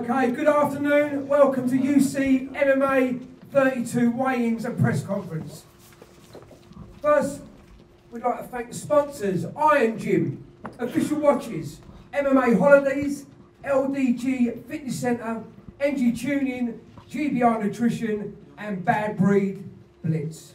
Okay, good afternoon. Welcome to UC MMA 32 weigh-ins and press conference. First, we'd like to thank the sponsors, Iron Gym, Official Watches, MMA Holidays, LDG Fitness Centre, MG Tuning, GBR Nutrition and Bad Breed Blitz.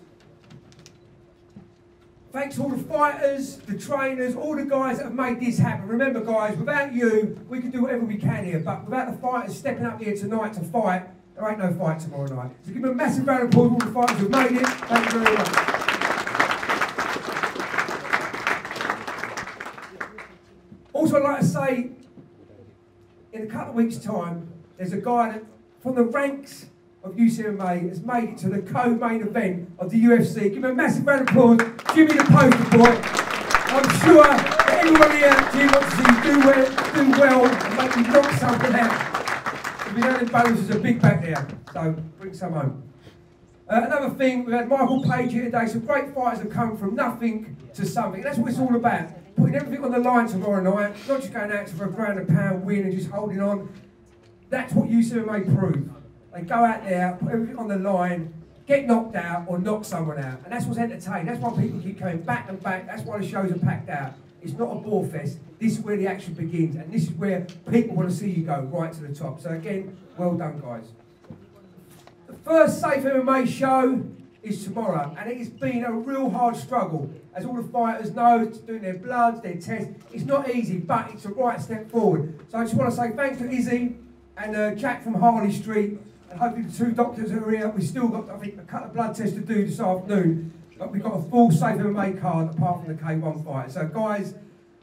Thanks to all the fighters, the trainers, all the guys that have made this happen. Remember guys, without you, we can do whatever we can here, but without the fighters stepping up here tonight to fight, there ain't no fight tomorrow night. So give them a massive round of applause to all the fighters who've made it. Thank you very much. Also I'd like to say, in a couple of weeks' time, there's a guy that, from the ranks of UC MMA, has made it to the co-main event of the UFC. Give him a massive round of applause. Jimmy the poster boy. I'm sure that everyone here, Jim, obviously do well and make you knock something out. We know the bonuses are big back there, so bring some home. Another thing, we've had Michael Page here today. Some great fighters have come from nothing to something. That's what it's all about. Putting everything on the line tomorrow night, not just going out for £1,000 win and just holding on. That's what UC MMA prove. They go out there, put everything on the line, get knocked out or knock someone out. And that's what's entertaining. That's why people keep coming back and back. That's why the shows are packed out. It's not a ball fest. This is where the action begins. And this is where people want to see you go right to the top. So again, well done, guys. The first Safe MMA show is tomorrow. And it has been a real hard struggle. As all the fighters know, doing their bloods, their tests. It's not easy, but it's a right step forward. So I just want to say thanks to Izzy and Jack from Harley Street. And hopefully the two doctors who are here, we've still got, I think, a couple of blood tests to do this afternoon, but we've got a full Safe MMA card apart from the K1 fight. So guys,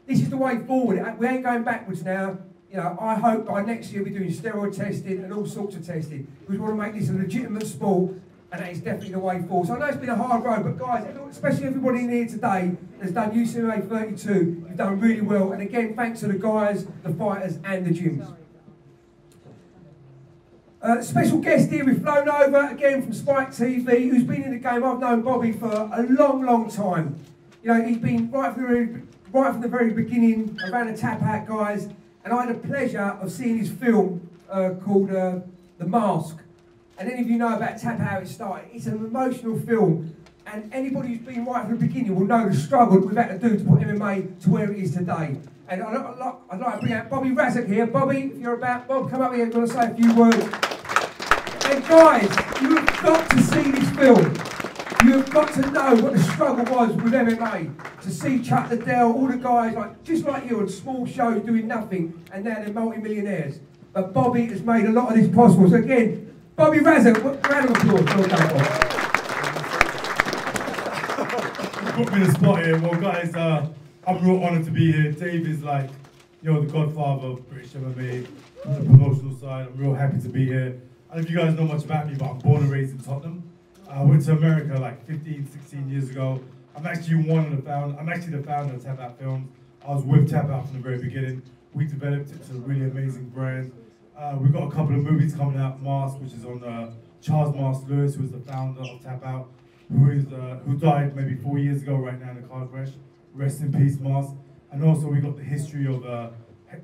this is the way forward. We ain't going backwards now. You know, I hope by next year we're doing steroid testing and all sorts of testing. We want to make this a legitimate sport, and that is definitely the way forward. So I know it's been a hard road, but guys, especially everybody in here today that's done UC MMA 32, you've done really well. And again, thanks to the guys, the fighters and the gyms. Special guest here, we've flown over, again from Spike TV, who's been in the game. I've known Bobby for a long, long time. You know, he's been right from the very beginning, around the Tap Out guys, and I had the pleasure of seeing his film called The Mask. And any of you know about Tap Out, it started. It's an emotional film, and anybody who's been right from the beginning will know the struggle we've had to do to put MMA to where it is today. And I'd like to bring out Bobby Razak here. Bobby, if you're about, Bob, come up here, I'm going to say a few words. And guys, you have got to see this film. You have got to know what the struggle was with MMA. To see Chuck Liddell, all the guys, like, just like you, on small shows doing nothing, and now they're multi-millionaires. But Bobby has made a lot of this possible. So again, Bobby Razak, round of applause. You put me in the spot here. Well, guys, I'm real honoured to be here. Dave is like, you know, the godfather of British MMA on the promotional side. I'm real happy to be here. I don't know if you guys know much about me, but I'm born and raised in Tottenham. I went to America like 15, 16 years ago. I'm actually the founder of Tap Out Films. I was with Tap Out from the very beginning. We developed it to a really amazing brand. We've got a couple of movies coming out. Mask, which is on Charles Mars Lewis, who is the founder of Tap Out, who died maybe 4 years ago right now in a car crash. Rest in peace, Mars. And also we got the history of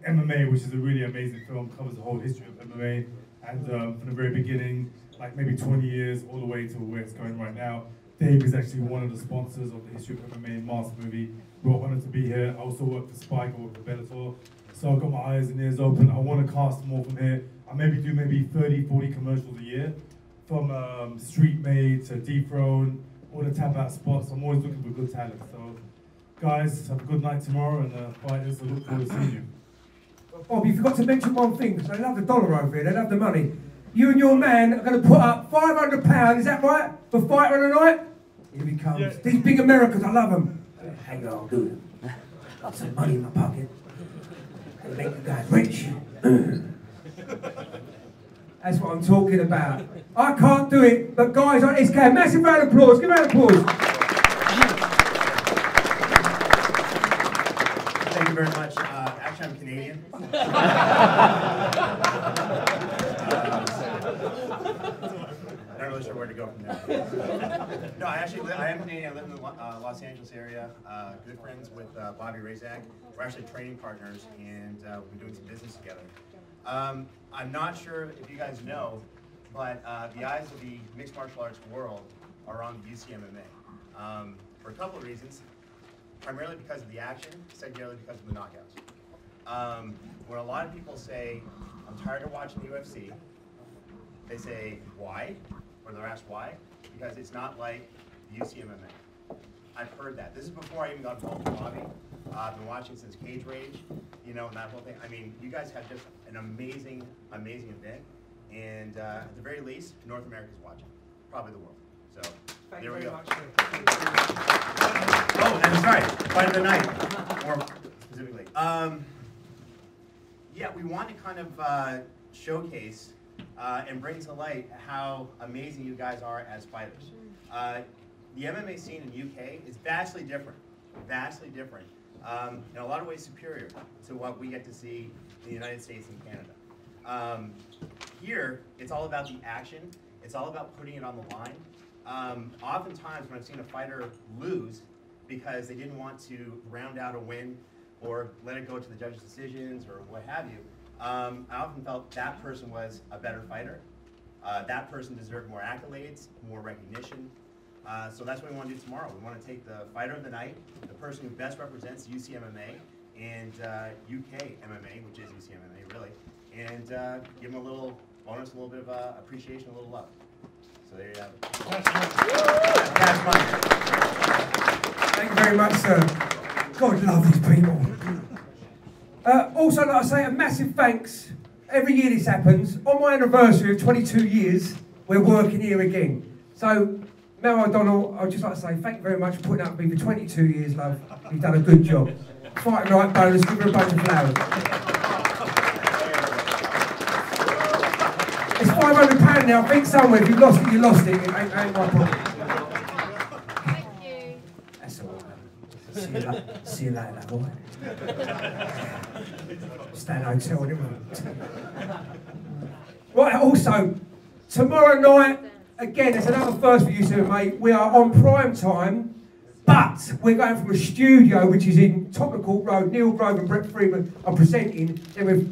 MMA, which is a really amazing film, covers the whole history of MMA. And from the very beginning, like maybe 20 years, all the way to where it's going right now. Dave is actually one of the sponsors of the history of MMA Mars movie. We're honored to be here. I also work for Spike, I work for Bellator. So I've got my eyes and ears open. I want to cast more from here. I maybe do 30, 40 commercials a year. From Street Made to Deep Throne, all the Tap Out spots. I'm always looking for good talent. So, guys, have a good night tomorrow, and fighters, I look forward to seeing you. Well, Bob, you forgot to mention one thing, because they love the dollar over here, they love the money. You and your man are going to put up £500, is that right, for Fighter of the Night? Here he comes. Yeah. These big Americans, I love them. Hang on, I'll do them. Got some money in my pocket. I'll make you guys rich. That's what I'm talking about. I can't do it, but guys on SK, massive round of applause, give a round of applause. Thank you very much. Actually, I'm Canadian. I'm not really sure where to go from there. No, I am Canadian. I live in the Los Angeles area. Good friends with Bobby Razak. We're actually training partners, and we've been doing some business together. I'm not sure if you guys know, but the eyes of the mixed martial arts world are on the UC MMA for a couple of reasons. Primarily because of the action, secondarily because of the knockouts. When a lot of people say, I'm tired of watching the UFC, they say, why? Or they're asked why? Because it's not like the UC MMA. I've heard that. This is before I even got involved with Bobby. I've been watching since Cage Rage, you know, and that whole thing. I mean, you guys have just an amazing, amazing event. And at the very least, North America's watching, probably the world. So there we go. Oh, and sorry, fight of the night, more specifically. Yeah, we want to kind of showcase and bring to light how amazing you guys are as fighters. The MMA scene in the UK is vastly different, in a lot of ways superior to what we get to see in the United States and Canada. Here, it's all about the action. It's all about putting it on the line. Oftentimes when I've seen a fighter lose because they didn't want to round out a win or let it go to the judge's decisions or what have you, I often felt that person was a better fighter. That person deserved more accolades, more recognition. So that's what we want to do tomorrow. We want to take the fighter of the night, the person who best represents UC MMA and UK MMA, which is UC MMA really, and give them a little bonus, a little bit of appreciation, a little love. So there you have it. Thank you very much, sir. God, love these people. Also, like I say, a massive thanks. Every year this happens. On my anniversary of 22 years, we're working here again. So, Mel O'Donnell, I'd just like to say thank you very much for putting up with me for 22 years, love. You've done a good job. Fighting right bonus, give her a bunch of flowers. It's £500 now, I think somewhere. If you lost it, you lost it. It ain't my problem. Thank you. That's all right. See you later, that boy. Stay in a hotel, didn't we? Right, also, tomorrow night, again, it's another first for you two, mate. We are on prime time, but we're going from a studio, which is in Topical Road. Neil Grove and Brett Freeman are presenting. Then we're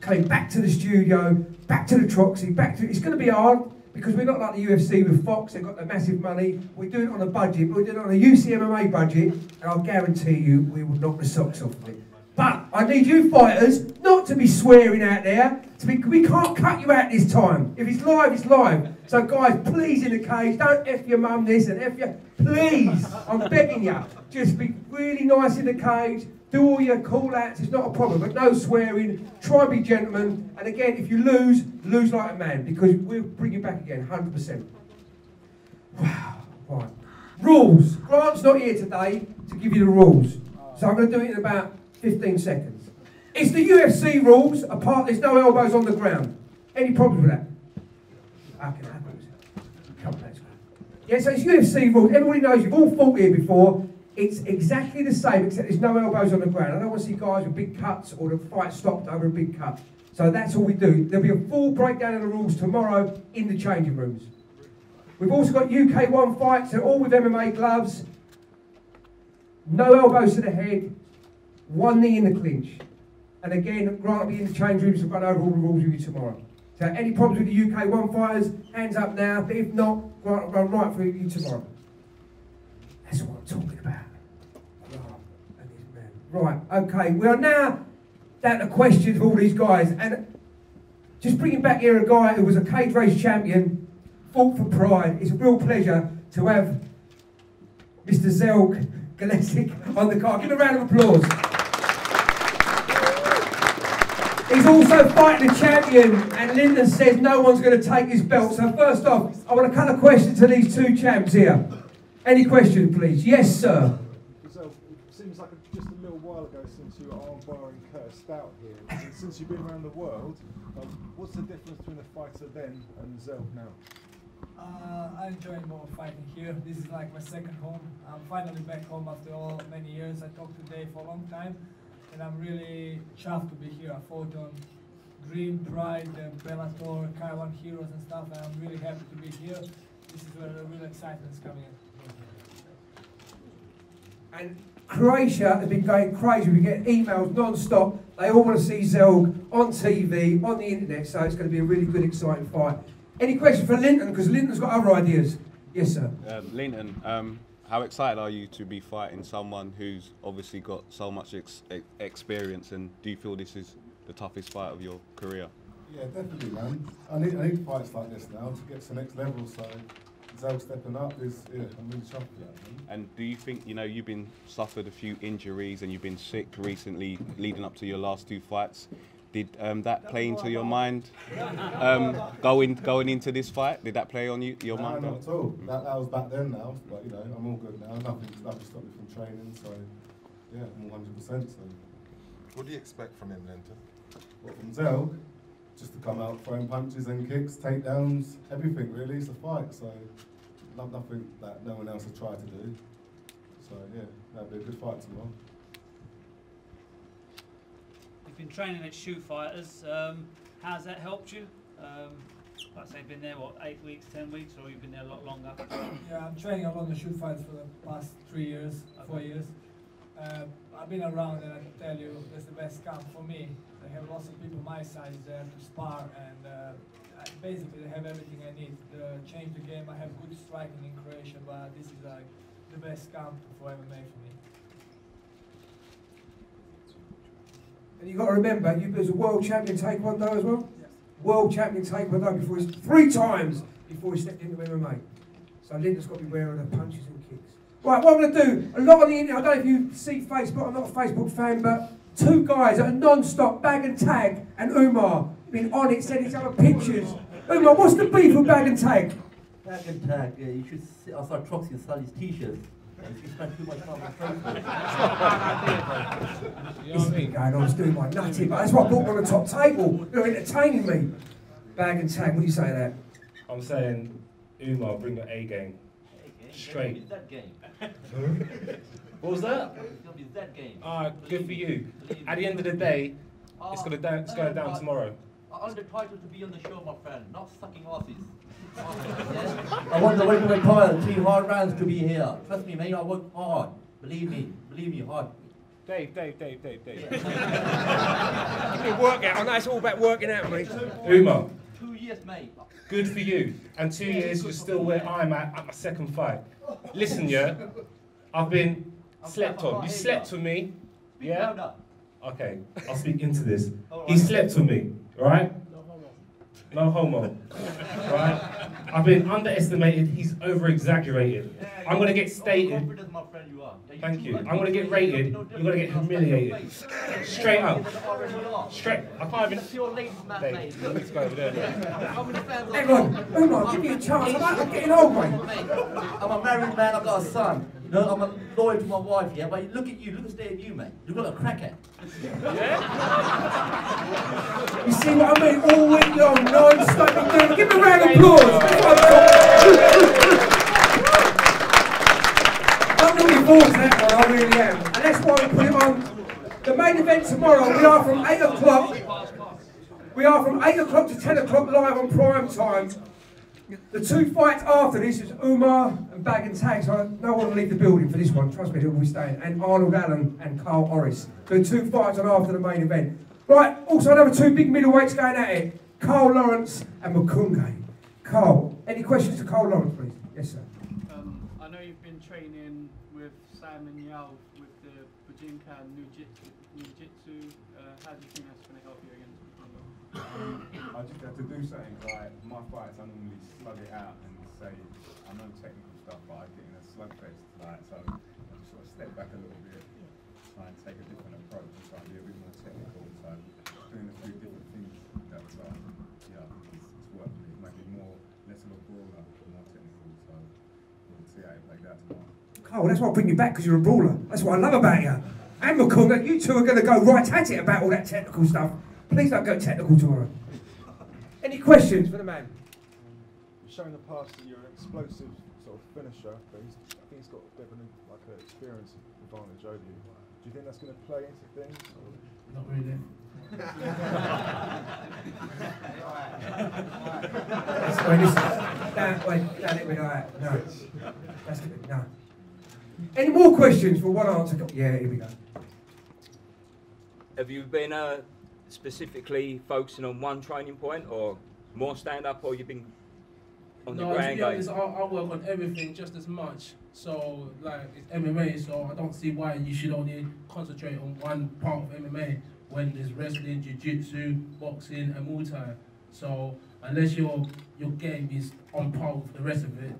coming back to the studio, back to the Troxy, back to... It's going to be hard, because we're not like the UFC with Fox. They've got the massive money. We're doing it on a budget, but we're doing it on a UC MMA budget, and I'll guarantee you we will knock the socks off it. But I need you fighters not to be swearing out there. We can't cut you out this time. If it's live, it's live. So guys, please, in the cage, don't F your mum this and F your... Please, I'm begging you. Just be really nice in the cage. Do all your call-outs, it's not a problem, but no swearing, try and be gentlemen, and again, if you lose, lose like a man, because we'll bring you back again, 100%. Wow, right. Rules. Grant's not here today to give you the rules, so I'm going to do it in about 15 seconds. It's the UFC rules, apart, there's no elbows on the ground. Any problems with that? Okay, that goes. Come on, that's good. Yeah, so it's UFC rules. Everybody knows, you've all fought here before. It's exactly the same, except there's no elbows on the ground. I don't want to see guys with big cuts or the fight stopped over a big cut. So that's all we do. There'll be a full breakdown of the rules tomorrow in the changing rooms. We've also got UK1 fights, they're all with MMA gloves. No elbows to the head, one knee in the clinch. And again, Grant will be in the changing rooms to run over all the rules with you tomorrow. So any problems with the UK1 fighters, hands up now. But if not, Grant will run right through you tomorrow. That's what I'm talking about. Right, okay, we are now down to questions of all these guys. And just bringing back here a guy who was a cage race champion, fought for Pride. It's a real pleasure to have Mr. Zeljko Lesic on the card. Give him a round of applause. He's also fighting a champion, and Lyndon says no one's going to take his belt. So first off, I want to cut a question to these two champs here. Any question, please? Yes, sir. So, it seems like just a little while ago since you were armbarring cursed out here. And since you've been around the world, what's the difference between a fighter then and Zelk now? I enjoy more fighting here. This is like my second home. I'm finally back home after all many years. I talked to Dave for a long time, and I'm really chuffed to be here. I fought on Dream, Pride, Bellator, K1 Heroes and stuff, and I'm really happy to be here. This is where the real excitement is coming in. And Croatia has been going crazy. We get emails non-stop. They all want to see Zelg on TV, on the internet, so it's going to be a really good, exciting fight. Any questions for Linton? Because Linton's got other ideas. Yes, sir. Linton, how excited are you to be fighting someone who's obviously got so much experience, and do you feel this is the toughest fight of your career? Yeah, definitely, man. I need fights like this now to get to the next level, so Zell stepping up is, yeah, I'm really shocked with that, man. And do you think, you know, you've been suffered a few injuries and you've been sick recently leading up to your last two fights. Did that play into your mind going into this fight? Did that play on you, your mind? No, not at all. That was back then now, but, you know, I'm all good now. Nothing stopped me from training, so, yeah, I'm 100%. So. What do you expect from him, Linton? Well, from Zell? Just to come out throwing punches and kicks, takedowns, everything really. It's a fight, so nothing that no one else has tried to do. So yeah, that'd be a good fight tomorrow. You've been training at Shootfighters. How's that helped you? Like I say, you've been there what, 8 weeks, 10 weeks, or you've been there a lot longer? Yeah, I'm training a lot at Shootfighters for the past 3 years, okay. 4 years. I've been around, and I can tell you, it's the best camp for me. They have lots of people my size there to spar, and basically they have everything I need to change the game. I have good striking in Croatia, but this is like the best camp for MMA for me. And you got to remember, you was a world champion Taekwondo as well? Yes. World champion Taekwondo before, three times before he stepped into MMA. So Linda's got to be wearing her punches and kicks. Right, what I'm going to do, a lot on the internet, I don't know if you see Facebook, I'm not a Facebook fan, but two guys that are non-stop, Bag and Tag and Umar, been on it, sending each other pictures. Umar, what's the beef with Bag and Tag? Bag and Tag, yeah, you should sit outside Troxy and sell his t-shirts. You spend too much time on Facebook. This has been going on, I was doing my nutty, but that's why I brought them on the top table. They were entertaining me. Bag and Tag, what do you say to that? I'm saying, Umar, bring your A game. Straight. That game. What was that? That game. Ah, good for you. At the end of the day, it's going to down tomorrow. I'm entitled to be on the show, my friend, not sucking asses. I want the weight to retire, 3 hard rounds to be here. Trust me, mate, I work hard. Believe me, hard. Dave. Yeah. Give me a workout. I know it's all about working out, mate. Umar. 2 years, mate. Good for you. And 2 years, you're still where I'm at my second fight. Listen, yeah, I've been slept on. You slept on me, yeah? Okay, I'll speak into this. He slept on me, right? No homo, right? I've been underestimated, he's over-exaggerated. I'm going to get stated. Thank you. I'm going to get rated, you're going to get humiliated. Straight up. Straight, I can't even... Let's go over there. Hang on, Umar, give me a chance, I'm getting old, mate. I'm a married man, I've got a son. No, I'm a lawyer to my wife, yeah, but look at you, look at the state of you, mate. You look like a crackhead. Yeah? You see what I mean? All week long, non-stop. Give me a round of applause. I'm looking forward to that one, I really am. And that's why we put it on the main event tomorrow. We are from 8 o'clock. We are from 8 o'clock to 10 o'clock live on prime time. The two fights after this is Umar and Bag and Tag, so no one will leave the building for this one, trust me, they'll be staying, and Arnold Allen and Carl Orris. The two fights on after the main event. Right, also another two big middleweights going at it, Carl Lawrence and Mukunge. Carl, any questions to Carl Lawrence, please? Yes, sir. I know you've been training with Sam and Yao with the Bujinkan Ninjutsu. How do you think that's going to help you against I just have to do something like my fights. I normally slug it out and say I know technical stuff, but I get in a slug face tonight, so I just sort of step back a little bit, try and take a different approach, and try and be a bit more technical. So doing a few different things that was like, yeah, I think it's worked. It might be more less of a brawler, more technical. So we'll see how it plays out tomorrow. Oh, that's why I bring you back because you're a brawler. That's what I love about you. And McCall, you two are going to go right at it about all that technical stuff. Please don't go technical tomorrow. Any questions for the man? You've shown in the past that you're an explosive sort of finisher, but I think he's got a bit of an experience advantage over you. Do you think that's going to play into things? Or? Not really. That's going to... That way, that it would... No. That's going to... No. Any more questions for one answer? Yeah, here we go. Have you been specifically focusing on one training point, or more stand-up, or you've been on the ground? No, I work on everything just as much. So, like, it's MMA, so I don't see why you should only concentrate on one part of MMA when there's wrestling, jiu-jitsu, boxing, and Muay Thai. So, unless your game is on par with the rest of it,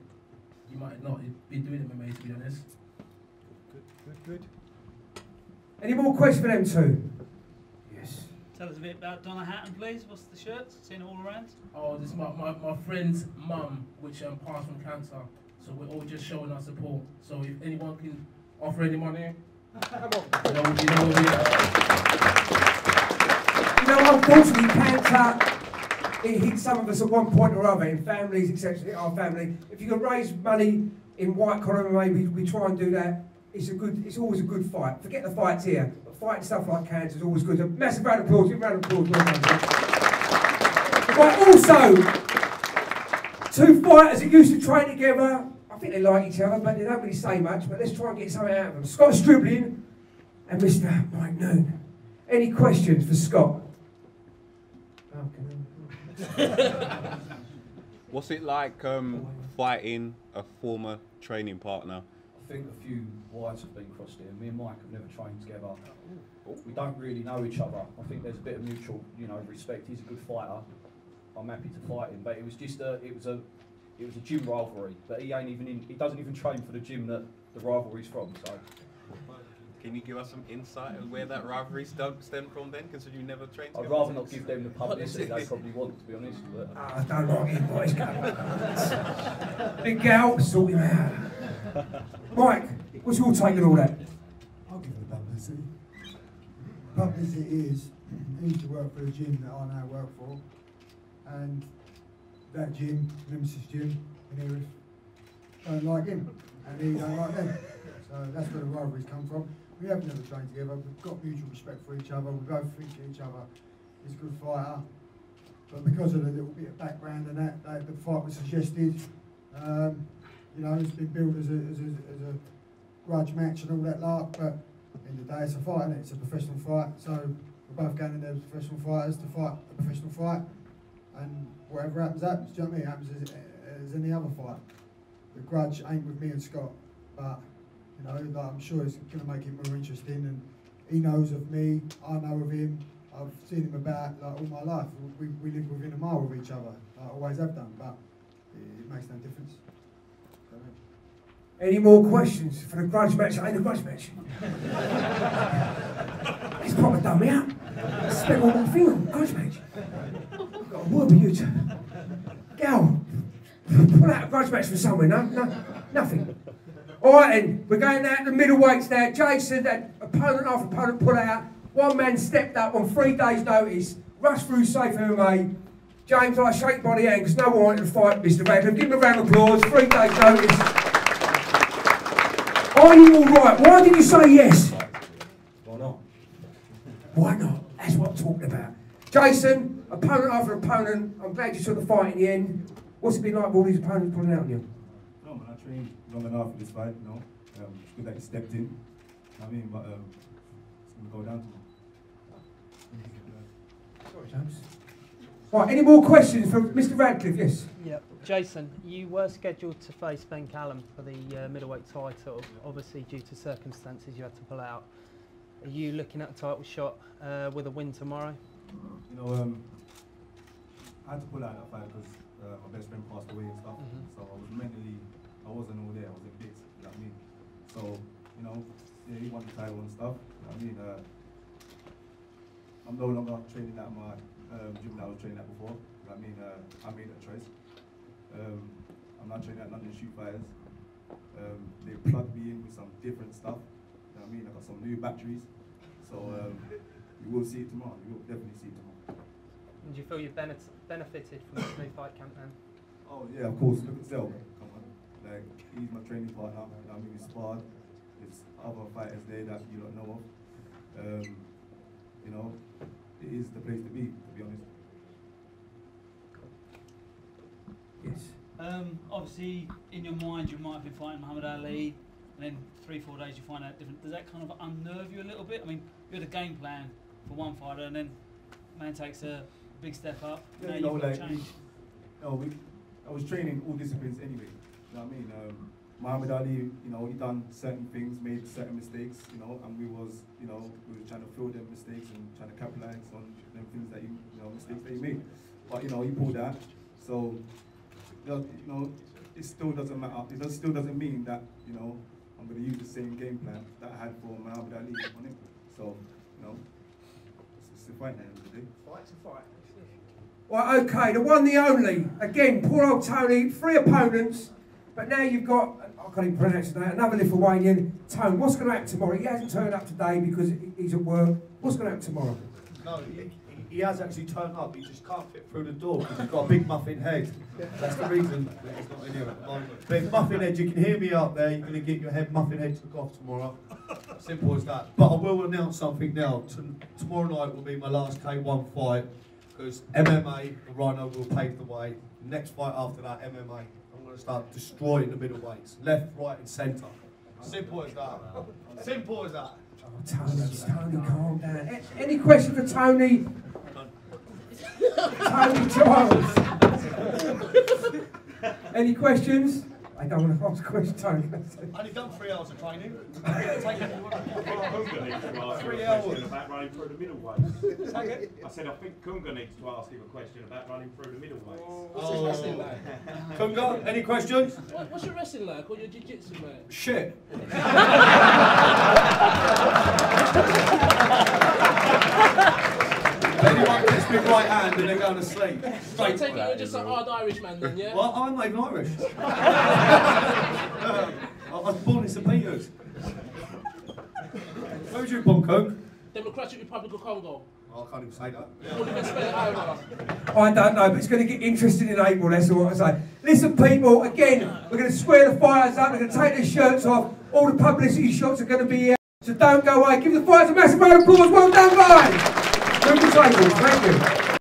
you might not be doing MMA, to be honest. Good. Any more questions for them two? Yes. Tell us a bit about Donna Hatton, please. What's the shirt? Seen all around? Oh, this is my friend's mum, which passed from cancer. So we're all just showing our support. So if anyone can offer any money, come on. You know, unfortunately, cancer, it hits some of us at one point or other, in families, etc. Our family. If you can raise money in white collar MMA, we try and do that. It's always a good fight. Forget the fights here, but fighting stuff like cancer is always good. A massive round of applause. Give a round of applause. But also, two fighters that used to train together. I think they like each other, but they don't really say much. But let's try and get something out of them. Scott Stribling and Mr. Mike Noon. Any questions for Scott? Okay. What's it like fighting a former training partner? I think a few wires have been crossed here. Me and Mike have never trained together. We don't really know each other. I think there's a bit of mutual, respect. He's a good fighter. I'm happy to fight him, but it was just it was a gym rivalry. But he ain't even in. He doesn't even train for the gym that the rivalry's from. So, can you give us some insight of where that rivalry stemmed from then? Considering you never trained together? I'd rather not give them the publicity they probably want, to be honest. I don't like it, boys. Big gal, sort him out. Mike, what's your take on all that? I'll give it publicity. Publicity is, I used to work for a gym that I now work for, and that gym, Nemesis Gym, and Erith, don't like him, and he don't like them. So that's where the rivalries come from. We have never trained together, we've got mutual respect for each other, we both think each other is a good fighter, but because of the little bit of background and that the fight was suggested, it's been billed as a grudge match and all that lark, but at the end of the day, it's a fight, and it's a professional fight. So we're both going in there as professional fighters to fight a professional fight, and whatever happens, happens. Do you know what I mean? It happens as any other fight. The grudge ain't with me and Scott, but I'm sure it's going to make it more interesting. And he knows of me, I know of him. I've seen him about all my life. We live within a mile of each other. I always have done, but it makes no difference. Any more questions for the grudge match? I ain't a grudge match. It's proper done me up. I spent all that thing on grudge match. I've got a word with you two. Gal, pull out a grudge match from somewhere, no? Nothing. All right then, we're going out the middleweights now. Jason, that opponent after opponent pull out. One man stepped up on 3 days' notice, rushed through Safe MMA. James, I shake by the hand because no one wanted to fight Mr. Radcliffe. Give him a round of applause, 3 days' notice. Are you all right? Why did you say yes? Why not? Why not? That's what I'm talking about. Jason, opponent after opponent, I'm glad you took the fight in the end. What's it been like with all these opponents pulling out on you? No, man, I trained long enough for this fight, it's good that you stepped in. It's going to go down to Sorry, James. Right, any more questions for Mr. Radcliffe? Yes. Yeah. Jason, you were scheduled to face Ben Callum for the middleweight title. Obviously, due to circumstances, you had to pull out. Are you looking at a title shot with a win tomorrow? I had to pull out that fight because my best friend passed away and stuff. So I was mentally, I wasn't all there. I was in bits. You know what I mean? So yeah, he won the title and stuff. You know what I mean? I'm no longer training at my gym that I was training at before. You know what I mean? I made that choice. I'm not training at London Shootfighters. They plugged me in with some different stuff. You know what I mean? I got some new batteries. So you will see it tomorrow. You will definitely see it tomorrow. And do you feel you've benefited from this new fight camp then? Oh yeah, of course. Look at Zel. Come on. Like, he's my training partner. You know what I mean? We sparred. There's other fighters there that you don't know of. It is the place to be honest. Yes. Obviously, in your mind, you might be fighting Muhammad Ali. and then 3-4 days you find out different. Does that kind of unnerve you a little bit? I mean, you had a game plan for one fighter, and then man takes a big step up. Yeah, you know, like, I was training all disciplines anyway. You know what I mean? Muhammad Ali, you know, he done certain things, made certain mistakes, you know, and we was, you know, we were trying to fill them mistakes and trying to capitalize on them things that he, you know, mistakes that he made. But you know, he pulled out. So, you know, it still doesn't matter. It still doesn't mean that, you know, I'm going to use the same game plan that I had for Muhammad Ali on it. So, you know, it's a fight now, isn't it? Fight's a fight. Well, okay, the one, the only. Again, poor old Tony, 3 opponents. But now you've got, I can't even pronounce his name, another Lithuanian, Tone. What's going to happen tomorrow? He hasn't turned up today because he's at work. What's going to happen tomorrow? No, he has actually turned up. He just can't fit through the door because he's got a big muffin head. That's the reason that he's not in here at the moment. But if muffin head, you can hear me out there. You're going to get your head muffin head took off tomorrow. Simple as that. But I will announce something now. Tomorrow night will be my last K1 fight because MMA, the Rhino, will pave the way. Next fight after that, MMA. Start destroying the middleweights, left, right, and centre. Simple as that. Simple as that. Oh, Tony, calm down. Any question for Tony? Tony Charles. Any questions? I don't want to ask questions, Tony. I've only done 3 hours of training. 3 hours. About running through the middleweights. I said, I think Kunga needs to ask him a question about running through the middleweights. What's his wrestling like? Kunga, any questions? What's your wrestling like or your jiu-jitsu like? Shit. Anyone gets big right hand and they're going to sleep. So I take it you're just a hard Irish man then, yeah? Well, I'm not even Irish. I was born in St. Peter's. Where was you born, Coke? Democratic Republic of Congo. Oh, I can't even say that. I don't know, but it's going to get interesting in April, that's all I say. Listen, people, again, we're going to square the fighters up, we're going to take their shirts off, all the publicity shots are going to be here, so don't go away. Give the fighters a massive round of applause. Well done, guys. Thank you.